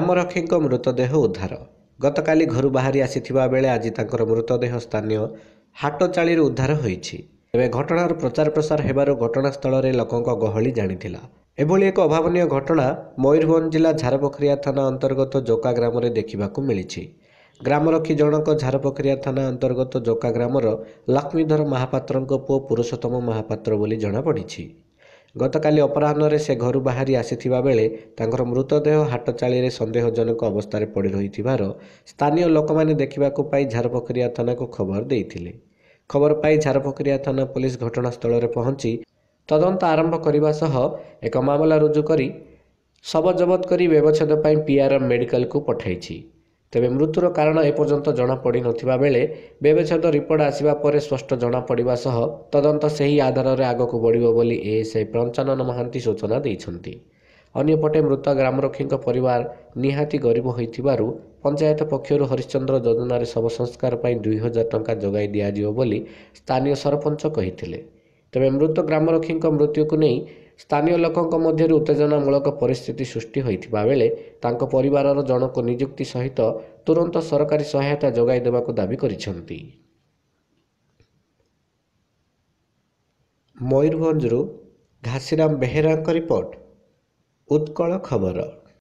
ରାମରକ୍ଷୀଙ୍କ ମୃତଦେହ ଉଦ୍ଧାର। ଗତକାଲି ଘରୁ ବାହାରି ଆସିଥିବା ବେଳେ ଆଜି ତାଙ୍କର ମୃତଦେହ ସ୍ଥାନୀୟ ହାଟଚାଳିରୁ ଉଦ୍ଧାର ହୋଇଛି। ତେବେ ଘଟଣାର ପ୍ରଚାର ପ୍ରସାର ହେବାରୁ ଘଟଣାସ୍ଥଳରେ ଲୋକଙ୍କ ଗହଳି ଜାଣିଥିଲା। ଏଭଳି ଏକ ଅଭାବନୀୟ ଘଟଣା ମୟୂରଭଞ୍ଜ ଜିଲ୍ଲା ଝାରପୋଖରିଆ ଥାନା ଅନ୍ତର୍ଗତ ଜୋକା ଗ୍ରାମରେ ଦେଖିବାକୁ ମିଳିଛି। ଗ୍ରାମରକ୍ଷୀ ଜଣକ ଝାରପୋଖରିଆ ଥାନା ଅନ୍ତର୍ଗତ ଜୋକା ଗ୍ରାମର ଲକ୍ଷ୍ମୀଧର ମହାପାତ୍ରଙ୍କ ପୁଅ ପୁରୁଷୋତ୍ତମ ମହାପାତ୍ର ବୋଲି ଜଣାପଡ଼ିଛି। ଗତକାଲି ଅପରାହ୍ନରେ ସେ ଘରୁ ବାହାରି ଆସିଥିବା ବେଳେ ତାଙ୍କର ମୃତଦେହ ହାଟଚାଳିରେ ସନ୍ଦେହଜନକ ଅବସ୍ଥାରେ ପଡ଼ି ରହିଥିବାର ସ୍ଥାନୀୟ ଲୋକମାନେ ଦେଖିବାକୁ ପାଇ ଝାରପୋଖରିଆ ଥାନାକୁ ଖବର ଦେଇଥିଲେ। ଖବର ପାଇ ଝାରପୋଖରିଆ ଥାନା ପୋଲିସ ଘଟଣାସ୍ଥଳରେ ପହଞ୍ଚି ତଦନ୍ତ ଆରମ୍ଭ କରିବା ସହ ଏକ ମାମଲା ରୁଜୁ କରି ଶବ ଜବତ କରି ବ୍ୟବଚ୍ଛେଦ ପାଇଁ PRM ମେଡିକାଲକୁ ପଠାଇଛି। ତେବେ ମୃତ୍ୟୁର କାରଣ ଏପର୍ଯ୍ୟନ୍ତ ଜଣାପଡ଼ିନଥିବା ବେଳେ ବ୍ୟବଚ୍ଛେଦ ରିପୋର୍ଟ ଆସିବା ପରେ ସ୍ପଷ୍ଟ ଜଣାପଡ଼ିବା ସହ ତଦନ୍ତ ସେହି ଆଧାରରେ ଆଗକୁ ବଢ଼ିବ ବୋଲି ASI ପଞ୍ଚାନନ ମହାନ୍ତି ସୂଚନା ଦେଇଛନ୍ତି। ଅନ୍ୟପଟେ ମୃତ ଗ୍ରାମରକ୍ଷୀଙ୍କ ପରିବାର ନିହାତି ଗରିବ ହୋଇଥିବାରୁ ପଞ୍ଚାୟତ ପକ୍ଷରୁ ହରିଶ୍ଚନ୍ଦ୍ର ଯୋଜନାରେ ଶବ ସଂସ୍କାର ପାଇଁ 2000 ଟଙ୍କା ଯୋଗାଇ ଦିଆଯିବ ବୋଲି ସ୍ଥାନୀୟ ସରପଞ୍ଚ କହିଥିଲେ। ତେବେ ମୃତ ଗ୍ରାମରକ୍ଷୀଙ୍କ ମୃତ୍ୟୁକୁ ନେଇ ସ୍ଥାନୀୟ ଲୋକଙ୍କ ମଧ୍ୟରେ ଉତ୍ତେଜନାମୂଳକ ପରିସ୍ଥିତି ସୃଷ୍ଟି ହୋଇଥିବା ବେଳେ ତାଙ୍କ ପରିବାରର ଜଣକୁ ନିଯୁକ୍ତି ସହିତ ତୁରନ୍ତ ସରକାରୀ ସହାୟତା ଯୋଗାଇ ଦେବାକୁ ଦାବି କରିଛନ୍ତି। ମୟୂରଭଞ୍ଜରୁ ଘାସିରାମ ବେହେରାଙ୍କ ରିପୋର୍ଟ, ଉତ୍କଳ ଖବର।